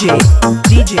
DJ Dev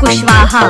Kushwaha